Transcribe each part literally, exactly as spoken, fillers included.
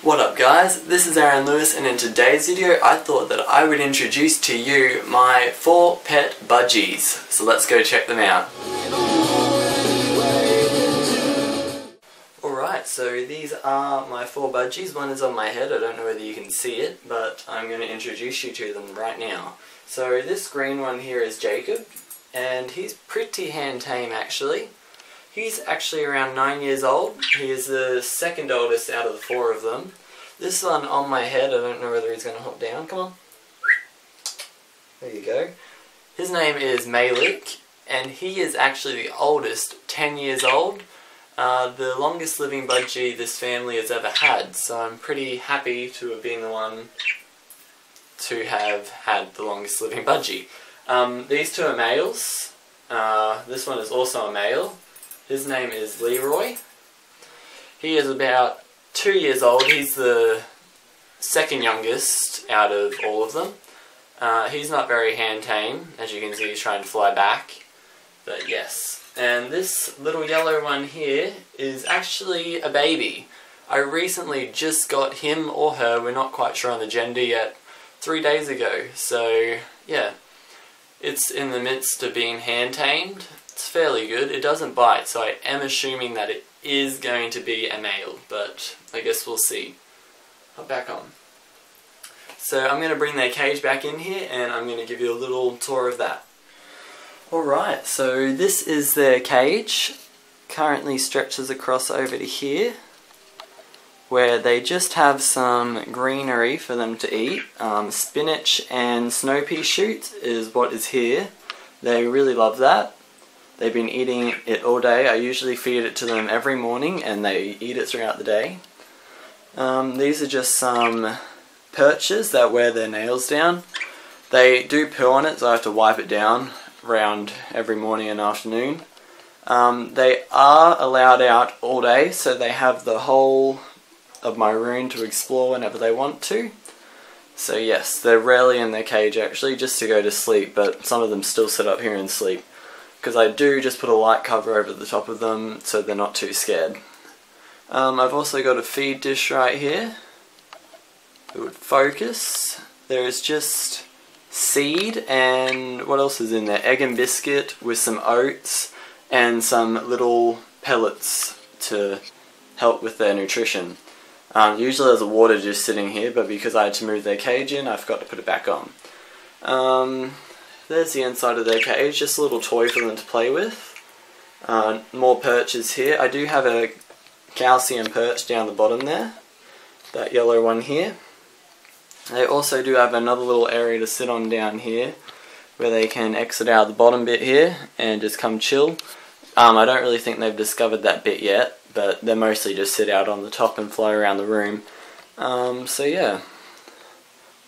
What up guys, this is Aaron Lewis, and in today's video I thought that I would introduce to you my four pet budgies. So let's go check them out. Alright, so these are my four budgies. One is on my head, I don't know whether you can see it, but I'm going to introduce you to them right now. So this green one here is Jacob, and he's pretty hand tame actually. He's actually around nine years old. He is the second oldest out of the four of them. This one on my head, I don't know whether he's going to hop down. Come on. There you go. His name is Malik, and he is actually the oldest, ten years old. Uh, the longest living budgie this family has ever had, so I'm pretty happy to have been the one to have had the longest living budgie. Um, these two are males. Uh, this one is also a male. His name is Leroy. He is about two years old. He's the second youngest out of all of them. Uh, he's not very hand tame. As you can see, he's trying to fly back. But yes. And this little yellow one here is actually a baby. I recently just got him or her, we're not quite sure on the gender yet, three days ago. So yeah, it's in the midst of being hand tamed. It's fairly good. It doesn't bite, so I am assuming that it is going to be a male, but I guess we'll see. Hop back on. So I'm going to bring their cage back in here, and I'm going to give you a little tour of that. Alright, so this is their cage. Currently stretches across over to here, where they just have some greenery for them to eat. Um, spinach and snow pea shoot is what is here. They really love that. They've been eating it all day. I usually feed it to them every morning, and they eat it throughout the day. Um, these are just some perches that wear their nails down. They do poo on it, so I have to wipe it down around every morning and afternoon. Um, they are allowed out all day, so they have the whole of my room to explore whenever they want to. So yes, they're rarely in their cage actually, just to go to sleep, but some of them still sit up here and sleep. Because I do just put a light cover over the top of them so they're not too scared. Um, I've also got a feed dish right here. It would focus. There is just seed and what else is in there? Egg and biscuit with some oats and some little pellets to help with their nutrition. Um, usually there's a water just sitting here, but because I had to move their cage in, I forgot to put it back on. Um, There's the inside of their cage, just a little toy for them to play with. Uh, more perches here. I do have a calcium perch down the bottom there, that yellow one here. They also do have another little area to sit on down here, where they can exit out of the bottom bit here and just come chill. Um, I don't really think they've discovered that bit yet, but they mostly just sit out on the top and fly around the room. Um, so yeah.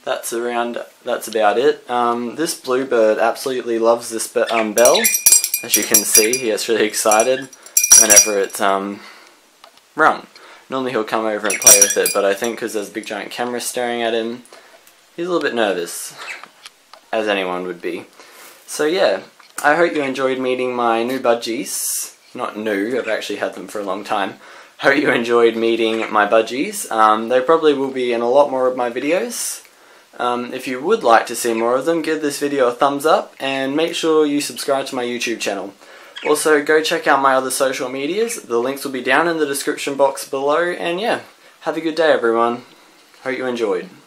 That's around, that's about it. Um, this bluebird absolutely loves this um, bell. As you can see, he gets really excited whenever it's um, rung. Normally he'll come over and play with it, but I think because there's a big giant camera staring at him, he's a little bit nervous, as anyone would be. So yeah, I hope you enjoyed meeting my new budgies. Not new, I've actually had them for a long time. Hope you enjoyed meeting my budgies. Um, they probably will be in a lot more of my videos. Um, if you would like to see more of them, give this video a thumbs up and make sure you subscribe to my YouTube channel. Also, go check out my other social medias. The links will be down in the description box below, and yeah, have a good day everyone. Hope you enjoyed.